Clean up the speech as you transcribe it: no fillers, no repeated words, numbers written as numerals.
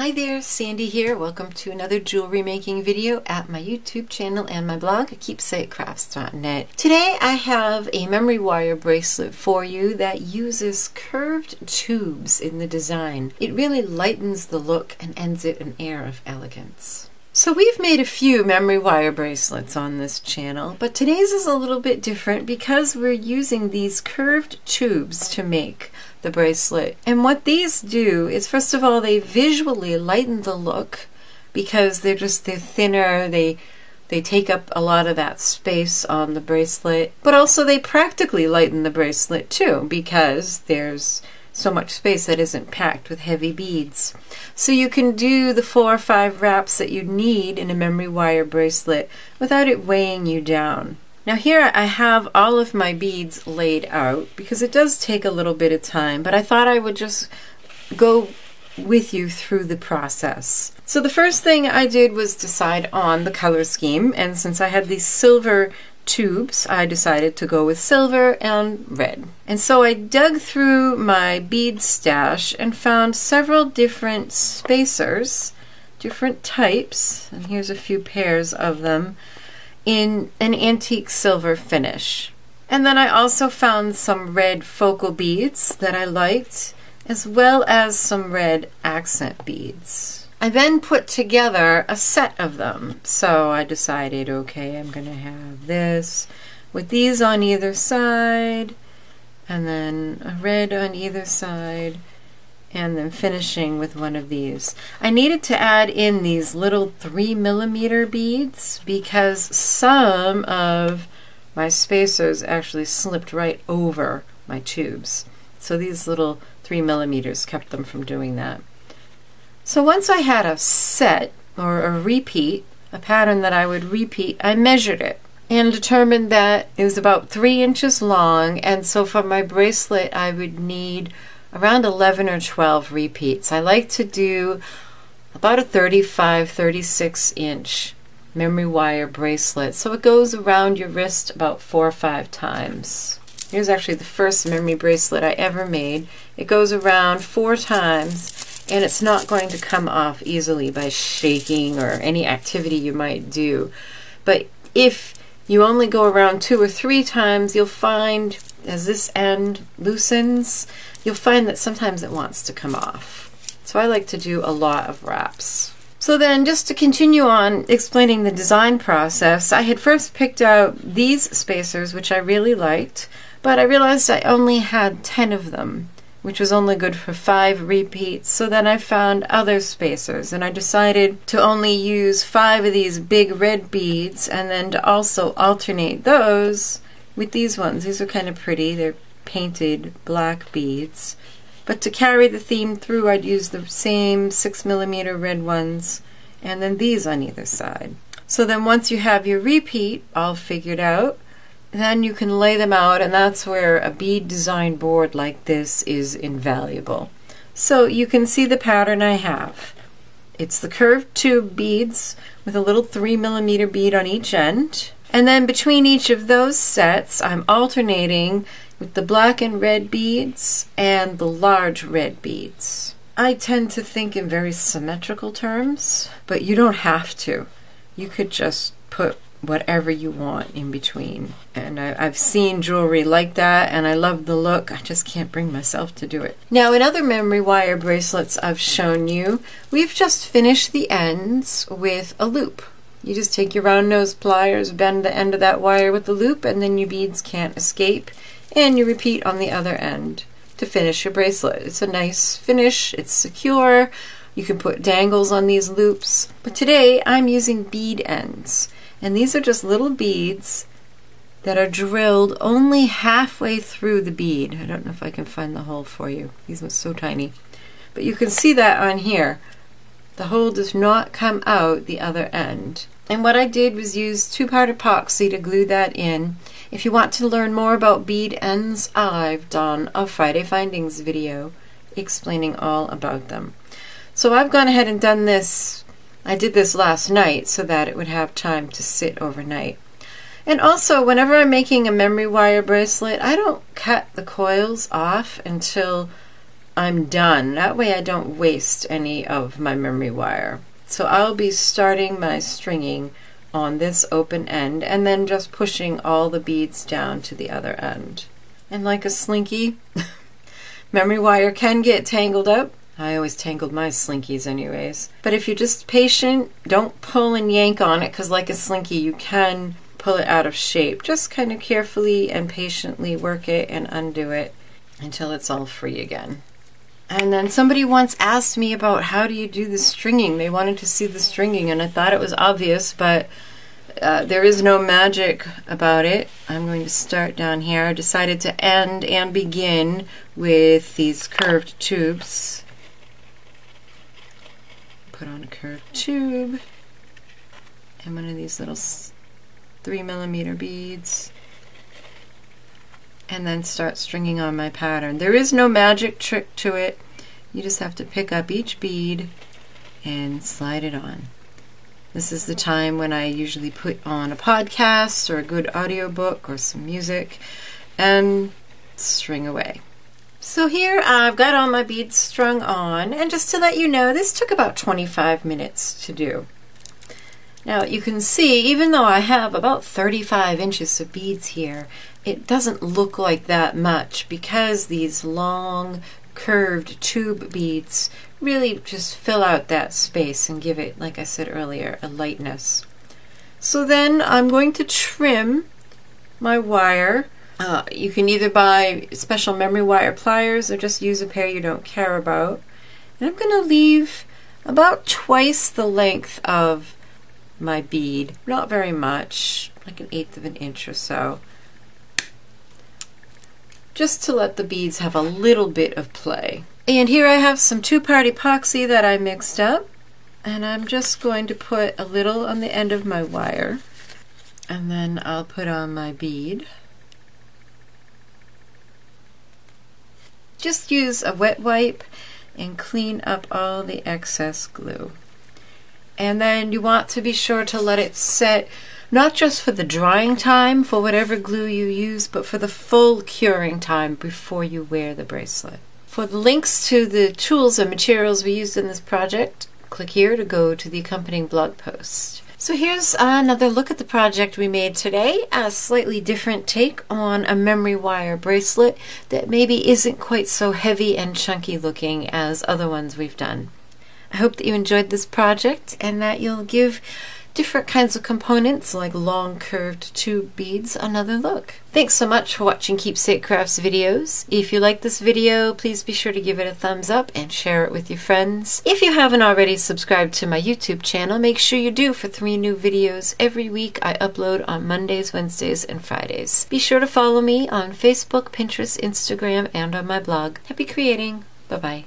Hi there, Sandy here. Welcome to another jewelry making video at my YouTube channel and my blog, KeepsakeCrafts.net. Today I have a memory wire bracelet for you that uses curved tubes in the design. It really lightens the look and ends it an air of elegance. So we've made a few memory wire bracelets on this channel, but today's is a little bit different because we're using these curved tubes to make the bracelet. And what these do is, first of all, they visually lighten the look because they're thinner, they take up a lot of that space on the bracelet, but also they practically lighten the bracelet too because there's so much space that isn't packed with heavy beads. So you can do the 4 or 5 wraps that you need in a memory wire bracelet without it weighing you down. Now here I have all of my beads laid out because it does take a little bit of time, but I thought I would just go with you through the process. So the first thing I did was decide on the color scheme, and since I had these silver tubes, I decided to go with silver and red. And so I dug through my bead stash and found several different spacers, different types, and here's a few pairs of them, in an antique silver finish. And then I also found some red focal beads that I liked, as well as some red accent beads. I then put together a set of them. So I decided, okay, I'm gonna have this with these on either side, and then a red on either side, and then finishing with one of these. I needed to add in these little 3mm beads because some of my spacers actually slipped right over my tubes. So these little 3mm kept them from doing that. So once I had a set, or a repeat, a pattern that I would repeat, I measured it and determined that it was about 3 inches long, and so for my bracelet I would need around 11 or 12 repeats. I like to do about a 35, 36 inch memory wire bracelet. So it goes around your wrist about 4 or 5 times. Here's actually the first memory bracelet I ever made. It goes around 4 times, and it's not going to come off easily by shaking or any activity you might do. But if you only go around 2 or 3 times, you'll find, as this end loosens, you'll find that sometimes it wants to come off. So I like to do a lot of wraps. So then, just to continue on explaining the design process, I had first picked out these spacers, which I really liked, but I realized I only had 10 of them, which was only good for 5 repeats. So then I found other spacers, and I decided to only use 5 of these big red beads, and then to also alternate those with these ones. These are kind of pretty. They're painted black beads. But to carry the theme through, I'd use the same 6mm red ones, and then these on either side. So then once you have your repeat all figured out, then you can lay them out, and that's where a bead design board like this is invaluable. So you can see the pattern I have. It's the curved tube beads with a little 3mm bead on each end. And then between each of those sets, I'm alternating with the black and red beads and the large red beads. I tend to think in very symmetrical terms, but you don't have to. You could just put whatever you want in between. And I've seen jewelry like that, and I love the look. I just can't bring myself to do it. Now, in other memory wire bracelets I've shown you, we've just finished the ends with a loop. You just take your round nose pliers, bend the end of that wire with the loop, and then your beads can't escape, and you repeat on the other end to finish your bracelet. It's a nice finish, it's secure, you can put dangles on these loops. But today I'm using bead ends, and these are just little beads that are drilled only halfway through the bead. I don't know if I can find the hole for you. These ones are so tiny. But you can see that on here. The hole does not come out the other end. And what I did was use 2-part epoxy to glue that in. If you want to learn more about bead ends, I've done a Friday Findings video explaining all about them. So I've gone ahead and done this. I did this last night so that it would have time to sit overnight. And also, whenever I'm making a memory wire bracelet, I don't cut the coils off until I'm done. That way I don't waste any of my memory wire. So I'll be starting my stringing on this open end and then just pushing all the beads down to the other end. And like a slinky, memory wire can get tangled up. I always tangled my slinkies anyways. But if you're just patient, don't pull and yank on it, because like a slinky, you can pull it out of shape. Just kind of carefully and patiently work it and undo it until it's all free again. And then somebody once asked me about how do you do the stringing. They wanted to see the stringing, and I thought it was obvious, but there is no magic about it. I'm going to start down here. I decided to end and begin with these curved tubes. Put on a curved tube and one of these little 3mm beads, and then start stringing on my pattern. There is no magic trick to it. You just have to pick up each bead and slide it on. This is the time when I usually put on a podcast or a good audiobook or some music and string away. So here I've got all my beads strung on, and just to let you know, this took about 25 minutes to do. Now you can see, even though I have about 35 inches of beads here, it doesn't look like that much because these long curved tube beads really just fill out that space and give it, like I said earlier, a lightness. So then I'm going to trim my wire. You can either buy special memory wire pliers or just use a pair you don't care about. And I'm going to leave about twice the length of my bead, not very much, like 1/8 of an inch or so, just to let the beads have a little bit of play. And here I have some two-part epoxy that I mixed up, and I'm just going to put a little on the end of my wire, and then I'll put on my bead. Just use a wet wipe and clean up all the excess glue. And then you want to be sure to let it set, not just for the drying time for whatever glue you use, but for the full curing time before you wear the bracelet. For the links to the tools and materials we used in this project, click here to go to the accompanying blog post. So here's another look at the project we made today, a slightly different take on a memory wire bracelet that maybe isn't quite so heavy and chunky looking as other ones we've done. I hope that you enjoyed this project and that you'll give different kinds of components like long curved tube beads another look. Thanks so much for watching Keepsake Crafts videos. If you like this video, please be sure to give it a thumbs up and share it with your friends. If you haven't already subscribed to my YouTube channel, make sure you do for 3 new videos every week. I upload on Mondays, Wednesdays, and Fridays. Be sure to follow me on Facebook, Pinterest, Instagram, and on my blog. Happy creating. Bye-bye.